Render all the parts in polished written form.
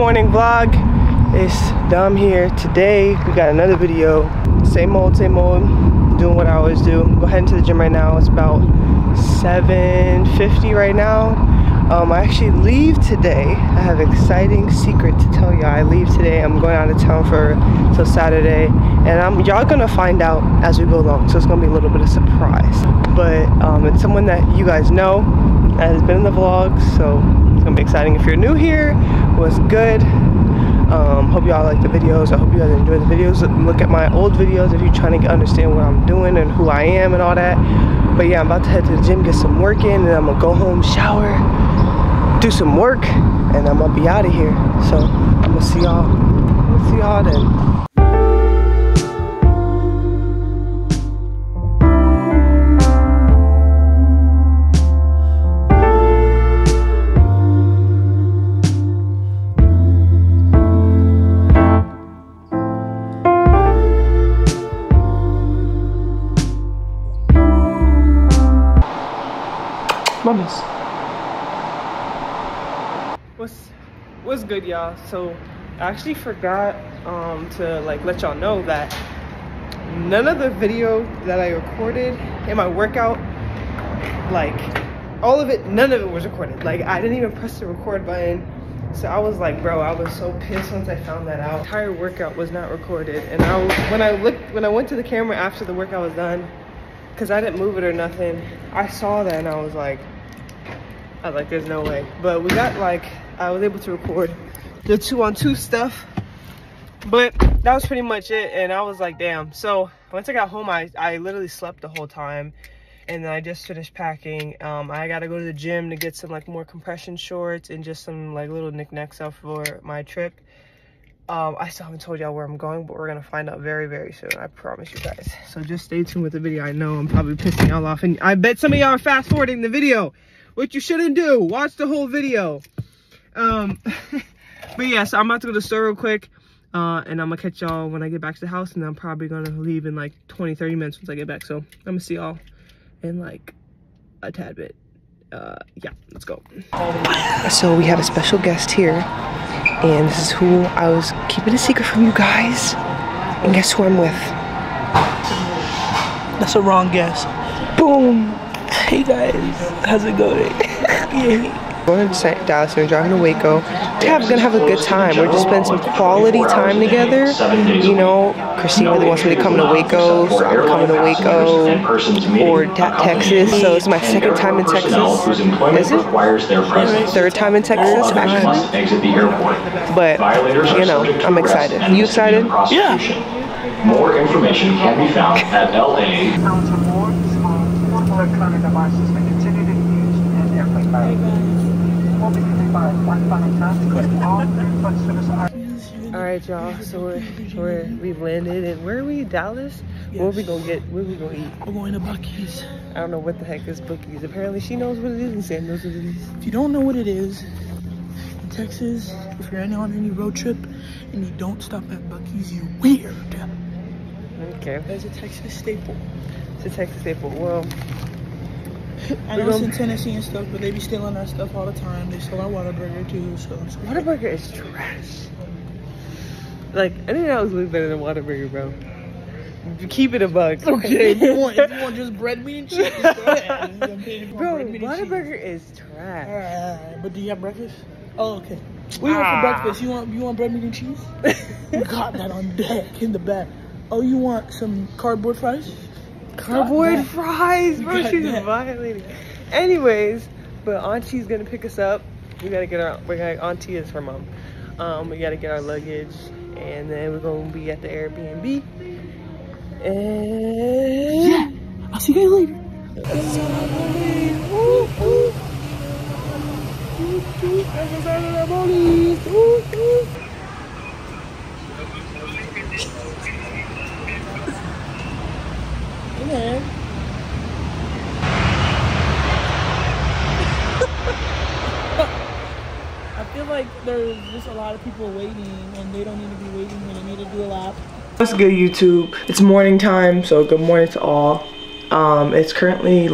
morning vlog. It's Dom here. Today we got another video. Same old, doing what I always do. I'm heading to the gym right now. It's about 7:50 right now. I actually leave today. I have an exciting secret to tell y'all. I leave today. I'm going out of town till Saturday, and y'all gonna find out as we go along. So it's gonna be a little bit of surprise. But it's someone that you guys know that has been in the vlog, so it's gonna be exciting. If you're new here, what's good? Hope y'all like the videos. I hope you guys enjoy the videos. Look at my old videos if you're trying to understand what I'm doing and who I am and all that. But yeah, I'm about to head to the gym, get some work in, and I'm gonna go home, shower, do some work, and I'm gonna be out of here. So I'm gonna see y'all. We'll see y'all then. What's good, y'all? So I actually forgot to let y'all know that none of the video that I recorded in my workout, none of it was recorded. I didn't even press the record button. So I was like, bro, I was so pissed once I found that out. The entire workout was not recorded, and when I went to the camera after the workout was done, because I didn't move it or nothing, I saw that and I was like, there's no way. But I was able to record the 2-on-2 stuff, but that was pretty much it. And I was like, damn. So once I got home, I literally slept the whole time, and then I just finished packing. I gotta go to the gym to get some more compression shorts and just some little knickknacks out for my trip. I still haven't told y'all where I'm going, but we're gonna find out very, very soon. I promise you guys. So just stay tuned with the video. I know I'm probably pissing y'all off, and I bet some of y'all are fast forwarding the video, which you shouldn't do. Watch the whole video. But yeah, so I'm about to go to the store real quick, and I'm gonna catch y'all when I get back to the house, and I'm probably gonna leave in 20-30 minutes once I get back. So I'm gonna see y'all in a tad bit. Yeah, let's go. So we have a special guest here, and this is who I was keeping a secret from you guys. And guess who I'm with? That's a wrong guess. Boom! Hey guys, how's it going? Yeah. We're going to Dallas, we're driving to Waco. We're going to have a good time. We're just spending some quality time together. You know, Christine really wants me to come to Waco, so I'm coming to Waco or Texas. So it's my second time in Texas. Is it? Third time in Texas, actually. But, you know, I'm excited. You excited? Yeah. More information can be found at LA. Electronic devices may continue to be used in airplane mode. We'll be notified one final time to click all input service items. Alright, y'all, so we've landed, and where are we? Dallas? Yes. What are we gonna get? What are we gonna eat? We're going to Buc-ee's. I don't know what the heck is Buc-ee's. Apparently she knows what it is and Sam knows what it is. If you don't know what it is, in Texas, if you're on any road trip and you don't stop at Buc-ee's, you're weird. Okay. That's a Texas staple. It's a Texas staple. Well, I know it's in Tennessee and stuff, but they be stealing our stuff all the time. They steal our Whataburger too, so. Whataburger is trash. Anything else looks better than Whataburger, bro. Keep it a buck. Okay, if you want just bread, meat, and cheese, go ahead. Bro, Whataburger is trash. But do you have breakfast? Oh, okay. We went for breakfast. You want bread, meat, and cheese? We got that on deck in the back. Oh, you want some cardboard fries? Cardboard fries, bro. She's violating. Anyways, but Auntie's gonna pick us up. We gotta get our. Auntie is her mom. We gotta get our luggage, and then we're gonna be at the Airbnb. And yeah, I'll see you guys later. I feel like there's just a lot of people waiting, and they don't need to be waiting, and they need to do a lap. What's good, YouTube? It's morning time, so good morning to all. It's currently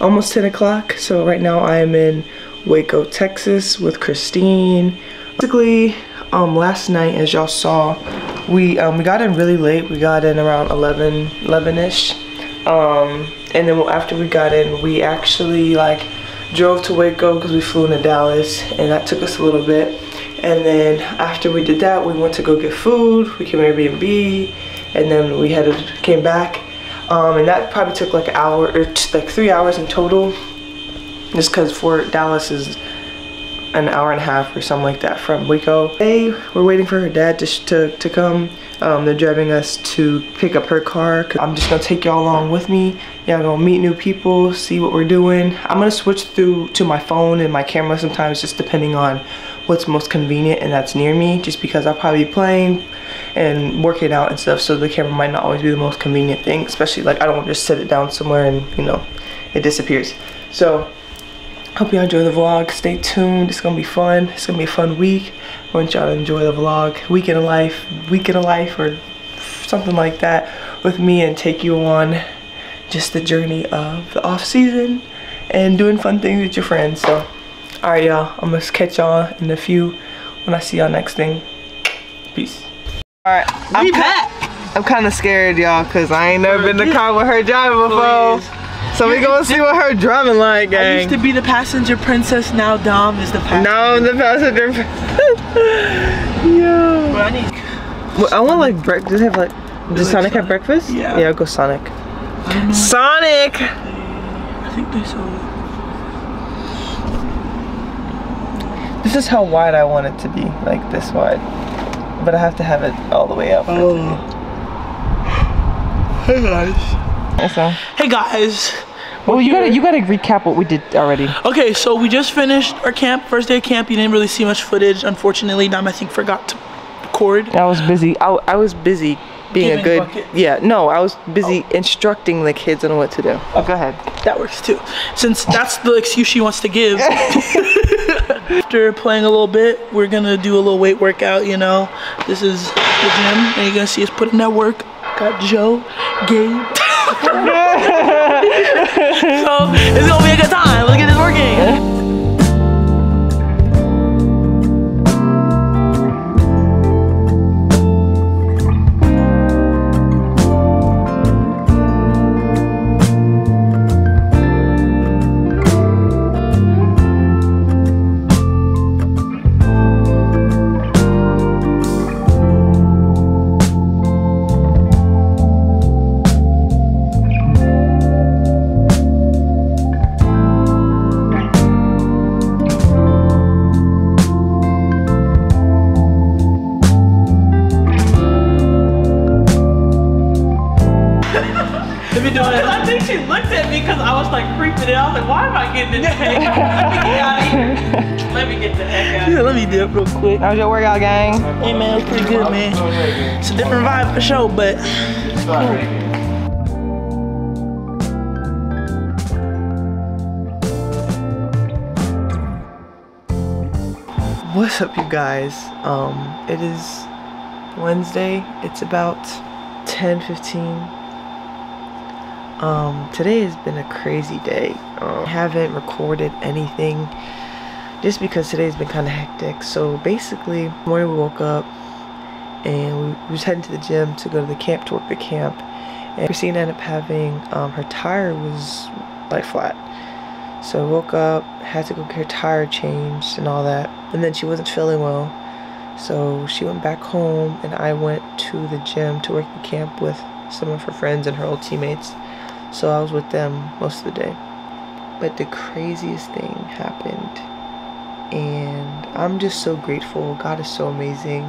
almost 10 o'clock, so right now I am in Waco, Texas with Christine. Basically, Last night, as y'all saw, we got in really late. We got in around 11-ish. And then after we got in, we actually like drove to Waco because we flew into Dallas, and that took us a little bit. And then after we did that, we went to go get food. We came to Airbnb, and then we came back. And that probably took like an hour or like 3 hours in total, just because for Dallas is an hour and a half or something like that from Waco. Today, we're waiting for her dad to come. They're driving us to pick up her car. I'm just gonna take y'all along with me. Y'all gonna meet new people, see what we're doing. I'm gonna switch through to my phone and my camera sometimes, just depending on what's most convenient and that's near me, just because I'll probably be playing and working out and stuff, so the camera might not always be the most convenient thing, especially like I don't want to just set it down somewhere and, you know, it disappears. So hope y'all enjoy the vlog. Stay tuned. It's gonna be fun. It's gonna be a fun week. I want y'all to enjoy the vlog. Week in a life or something like that with me, and take you on just the journey of the off season and doing fun things with your friends. So alright y'all, I'm gonna catch y'all in a few when I see y'all next thing. Peace. Alright, I'm back. I'm kinda scared, y'all, cause I ain't never been in the car with her driving before. So we gonna see what her driving like, gang. I used to be the passenger princess, now Dom is the passenger. Now I'm the passenger princess. Yo. Running. Well, I want like breakfast. Does it have like, does Sonic have breakfast? Yeah. Yeah, I'll go Sonic. Sonic! I think they sold it. This is how wide I want it to be, like this wide. But I have to have it all the way up. Oh. Hey guys. So. Hey guys. Well, you gotta recap what we did already. Okay, so we just finished our camp, first day of camp. You didn't really see much footage, unfortunately. Dom, I think, forgot to record. I was busy. I was busy being I was busy instructing the kids on what to do. Oh, go ahead. That works too, since that's the excuse she wants to give. After playing a little bit, we're gonna do a little weight workout. You know, this is the gym, and you're gonna see us putting that work. Got Joe, Gabe. So it's gonna be a good time. Let's get this working. I think she looked at me because I was like freaking it out. I was like, why am I getting this thing? Let me get the heck out of here. Let me dip real quick. How's your workout, gang? Hey man, it's pretty good, man. It's a different vibe for sure, but cool. What's up, you guys? It is Wednesday. It's about 10:15. Today has been a crazy day. I haven't recorded anything just because today's been kind of hectic. So basically, morning we woke up and we was heading to the gym to go to the camp, to work the camp. And Christina ended up having, her tire was like flat. So I woke up, had to go get her tire changed and all that. And then she wasn't feeling well. So she went back home and I went to the gym to work the camp with some of her friends and her old teammates. So I was with them most of the day. But the craziest thing happened, and I'm just so grateful. God is so amazing,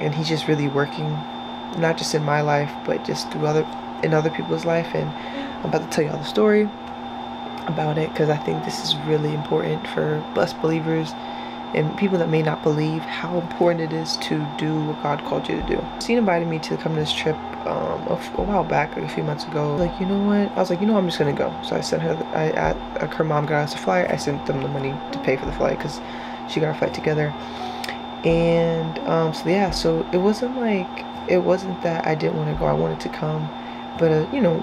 and he's just really working, not just in my life, but just through in other people's life. And I'm about to tell y'all the story about it, because I think this is really important for us believers and people that may not believe, how important it is to do what God called you to do. Christine invited me to come to this trip a while back, like a few months ago. Like, you know what? I was like, you know, I'm just gonna go. So I sent her, her mom got us a flight. I sent them the money to pay for the flight because she got our flight together. And so yeah, so it wasn't that I didn't want to go. I wanted to come, but you know,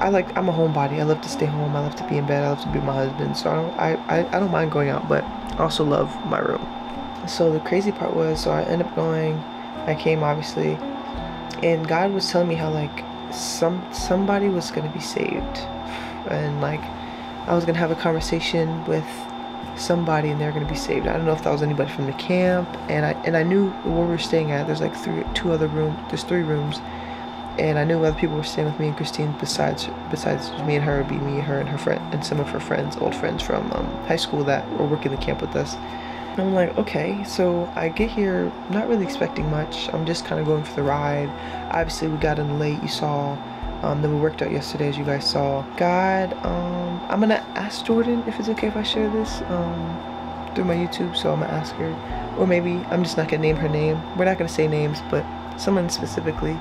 I'm a homebody. I love to stay home. I love to be in bed. I love to be with my husband. So I don't mind going out, but I also love my room. So the crazy part was, so I ended up going, I came obviously, and God was telling me how like somebody was gonna be saved, and like I was gonna have a conversation with somebody and they're gonna be saved. I don't know if that was anybody from the camp, and I knew where we were staying at. There's like three rooms, and I knew other people were staying with me and Christine. Besides me and her, it'd be me, her, and her friend, and some of her friends, old friends from high school that were working the camp with us. And I'm like, okay, so I get here not really expecting much. I'm just kind of going for the ride. Obviously, we got in late, you saw. Then we worked out yesterday, as you guys saw. God, I'm going to ask Jordan if it's okay if I share this through my YouTube, so I'm going to ask her. Or maybe I'm just not going to name her name. We're not going to say names, but someone specifically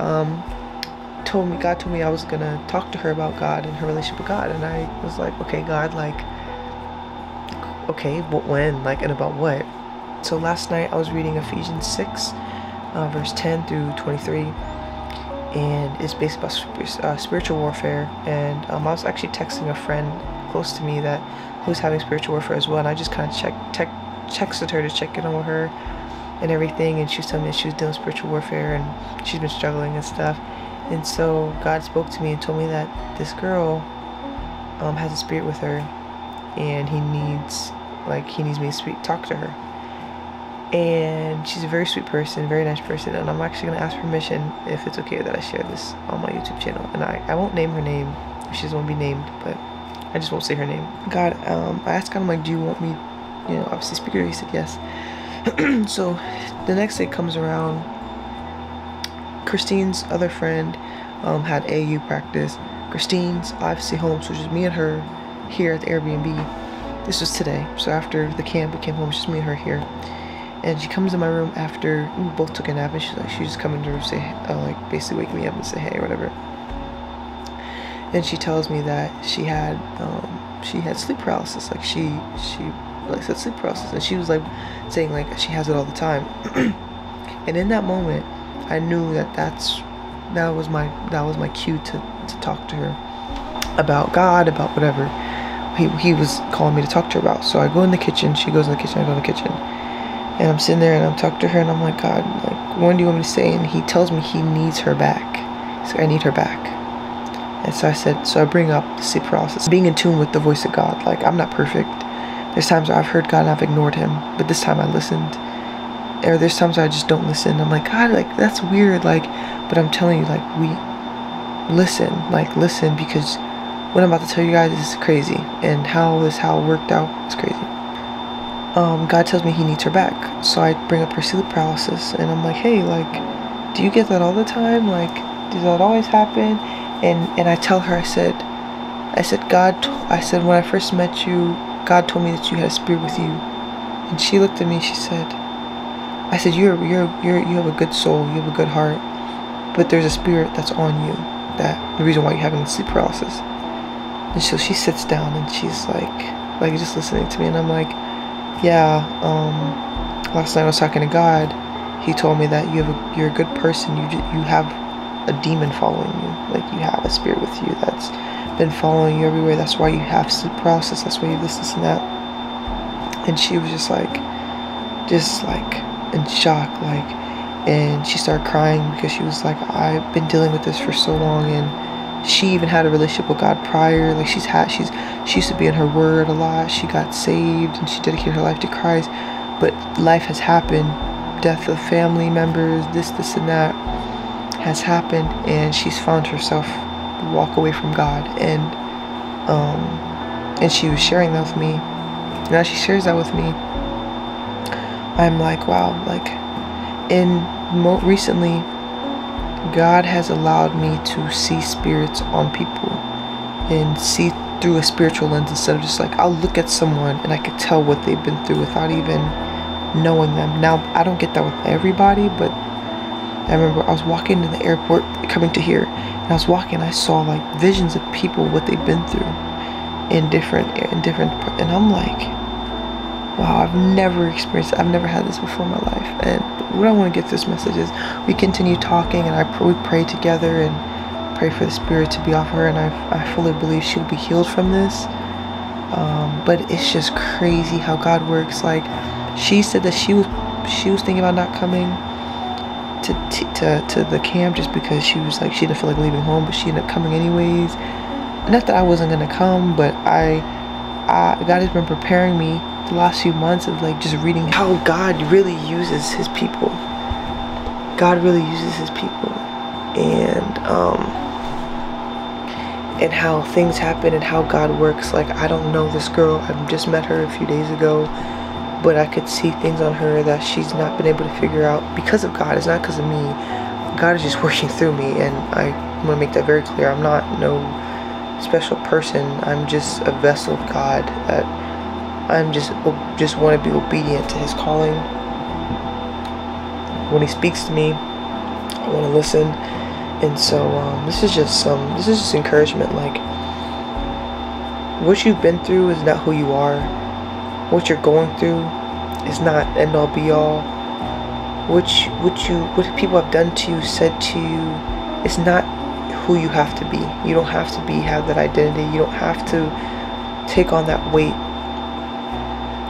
God told me I was going to talk to her about God and her relationship with God. And I was like, okay, God, like, okay, but when, like, and about what? So last night I was reading Ephesians 6 verse 10 through 23, and it's based about spiritual warfare. And I was actually texting a friend close to me that who's having spiritual warfare as well, and I just kind of texted her to check in on her and everything, and she was telling me that she was doing spiritual warfare and she's been struggling and stuff. And so God spoke to me and told me that this girl has a spirit with her, and he needs me to talk to her. And she's a very sweet person, very nice person, and I'm actually going to ask permission if it's okay that I share this on my YouTube channel. And I won't name her name, she doesn't want to be named, but I just won't say her name. God, I asked God, I'm like, do you want me, you know, obviously speak to her? He said yes. So the next day comes around, Christine's other friend had AU practice. Christine's obviously home, so it's just me and her here at the Airbnb. This was today, so after the camp we came home, it's just me and her here. And she comes in my room after we both took a nap, and she's like, she just come in the room, say like basically wake me up and say hey or whatever. And she tells me that she had sleep paralysis, like she said sleep paralysis, and she was like saying like she has it all the time. And in that moment I knew that was my cue to talk to her about God, about whatever he was calling me to talk to her about. So I go in the kitchen, she goes in the kitchen, I go in the kitchen, and I'm sitting there and I'm talking to her, and I'm like, God, like, when do you want me to say? And he tells me he needs her back. So I need her back. And so I said, so I bring up the sleep paralysis, being in tune with the voice of God. Like, I'm not perfect. There's times where I've heard God and I've ignored him, but this time I listened. Or there's times I just don't listen. I'm like, God, like, that's weird. Like, but I'm telling you, like, we listen, like, listen, because what I'm about to tell you guys is crazy, and how it worked out is crazy. God tells me he needs her back, so I bring up her sleep paralysis, and I'm like, hey, like, do you get that all the time? Like, does that always happen? And I tell her, I said, I said, when I first met you, God told me that you had a spirit with you. And she looked at me, she said, I said, you have a good soul, you have a good heart, but there's a spirit that's on you, that the reason why you're having sleep paralysis. And so she sits down and she's like just listening to me, and I'm like, yeah, last night I was talking to God, he told me that you're a good person, you have a demon following you, like you have a spirit with you that's been following you everywhere, that's why you have sleep paralysis, that's why you have this and that. And she was just like in shock, like, and she started crying because she was like, I've been dealing with this for so long. And she even had a relationship with God prior, like she used to be in her word a lot, she got saved and she dedicated her life to Christ, but life has happened, death of family members, this and that has happened, and she's found herself walk away from God. And and she was sharing that with me, and as she shares that with me, I'm like, wow, like, and recently God has allowed me to see spirits on people and see through a spiritual lens, instead of just like, I'll look at someone and I could tell what they've been through without even knowing them. Now, I don't get that with everybody, but I remember I was walking to the airport coming to here, and I was walking, I saw like visions of people, what they've been through in different, and I'm like, wow, I've never had this before in my life. And what I want to get this message is, we continue talking, and we pray together and pray for the spirit to be off her, and I fully believe she'll be healed from this. But it's just crazy how God works. Like, She said that she was thinking about not coming to the camp just because she was like, she didn't feel like leaving home, but she ended up coming anyways. Not that I wasn't gonna come, but I God has been preparing me the last few months of like just reading how God really uses his people. God really uses his people, and how things happen and how God works. Like, I don't know this girl, I've just met her a few days ago, but I could see things on her that she's not been able to figure out because of God. It's not because of me. God is just working through me, and I want to make that very clear. I'm not no special person. I'm just a vessel of God. That I'm just want to be obedient to his calling. When he speaks to me, I want to listen. And so this is just encouragement. Like, what you've been through is not who you are. What you're going through is not end all be all. What people have done to you, said to you, is not who you have to be. You don't have to have that identity. You don't have to take on that weight.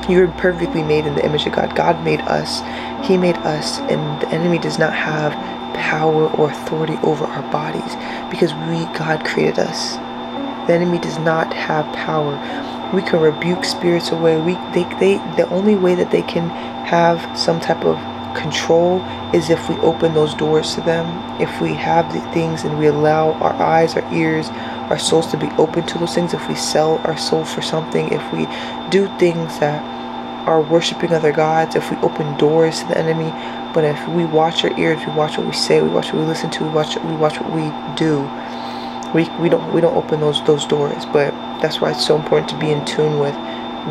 You're perfectly made in the image of God. God made us. He made us, and the enemy does not have power or authority over our bodies because God created us. The enemy does not have power. We can rebuke spirits away. The only way that they can have some type of control is if we open those doors to them. If we have the things and we allow our eyes, our ears, our souls to be open to those things. If we sell our soul for something, if we do things that are worshiping other gods, if we open doors to the enemy. But if we watch our ears, we watch what we say, we watch what we listen to, we watch what we do, we don't open those doors. But that's why it's so important to be in tune with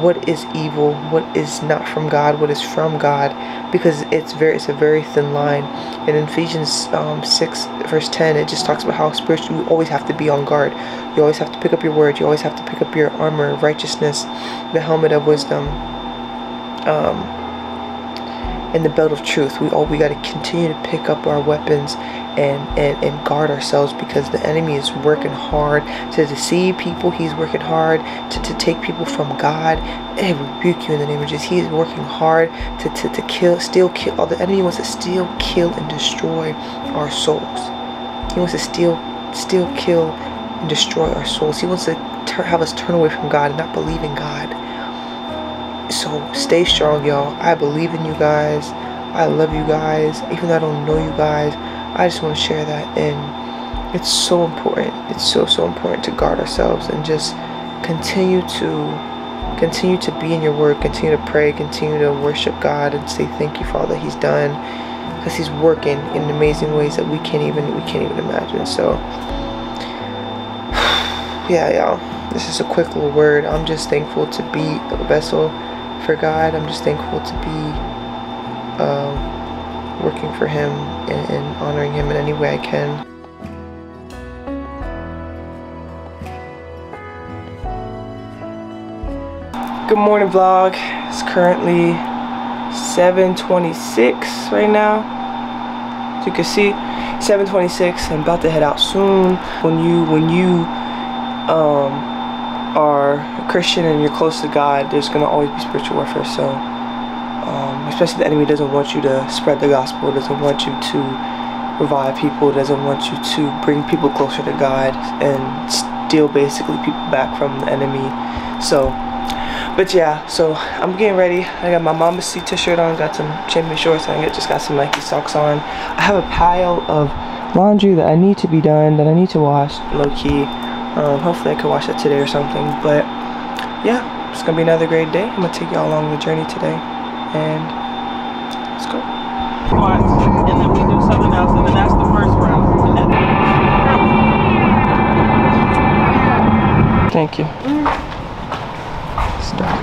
what is evil, what is not from God, what is from God, because it's a very thin line. And in Ephesians 6:10, it just talks about how spiritually you always have to be on guard. You always have to pick up your word. You always have to pick up your armor of righteousness, the helmet of wisdom, and the belt of truth. We got to continue to pick up our weapons and guard ourselves, because the enemy is working hard to deceive people. He's working hard to take people from God. I rebuke you in the name of Jesus. He is working hard to kill, steal, kill. All the enemy wants to steal, kill, and destroy our souls. He wants to steal, kill, and destroy our souls. He wants to have us turn away from God and not believe in God. So stay strong, y'all. I believe in you guys. I love you guys. Even though I don't know you guys, I just want to share that. And it's so important. It's so important to guard ourselves and just continue to be in your word, continue to pray, continue to worship God and say thank you for all that he's done, because he's working in amazing ways that we can't even imagine. So yeah, y'all, this is a quick little word. I'm just thankful to be a vessel for God. I'm just thankful to be working for him and honoring him in any way I can. Good morning, vlog. It's currently 7:26 right now. As you can see, 7:26. I'm about to head out soon. When you are a Christian and you're close to God, there's going to always be spiritual warfare. So especially the enemy doesn't want you to spread the gospel, doesn't want you to revive people, doesn't want you to bring people closer to God, and steal basically people back from the enemy. So, but yeah, so I'm getting ready. I got my Mama's C t-shirt on, got some champion shorts, and I just got some Nike socks on. I have a pile of laundry that I need to be done, that I need to wash, low-key. Hopefully I can watch that today or something. But yeah, it's gonna be another great day. I'm gonna take y'all along the journey today, and let's go. And then we do something else, and then that's the first round. Thank you. It's dark.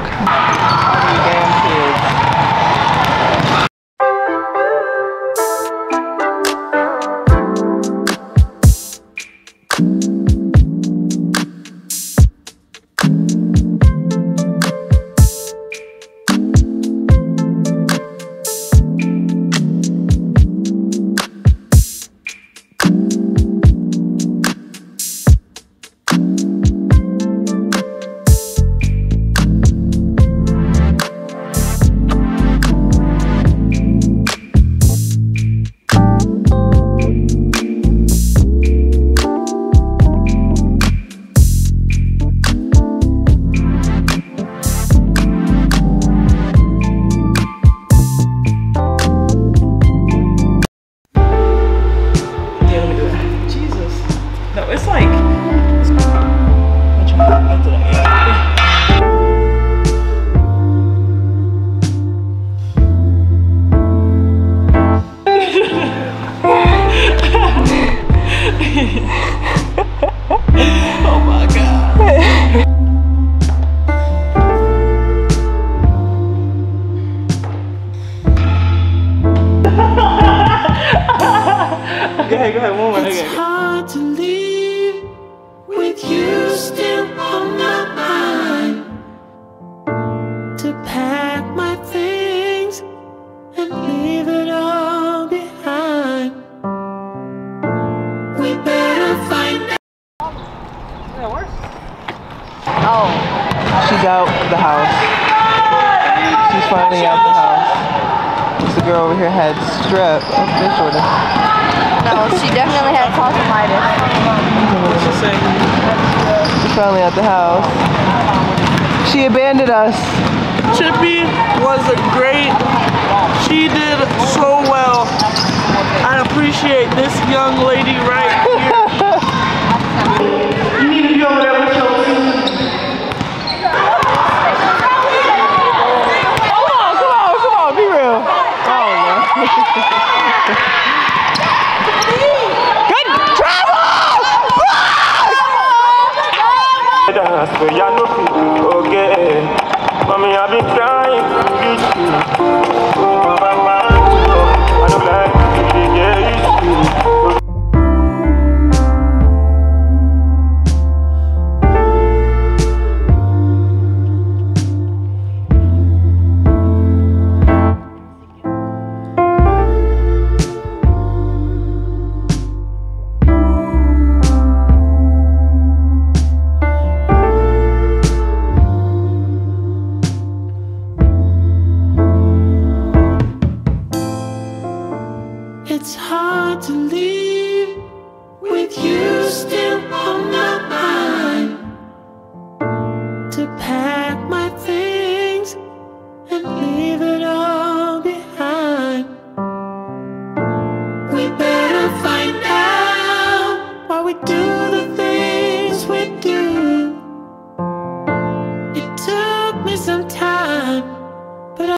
go ahead, one more. It's hard to leave with you still on my mind, to pack my things and leave it all behind. We better find out. Does that work? Oh, she's out of the house. She's finally out the house. The girl over here had strep. Oh, this order. No, she definitely had tonsillitis. What's she saying? She's finally at the house. She abandoned us. Chippy was a great. She did so well. I appreciate this young lady right here. You need to go over there with your Good travel! Y'all know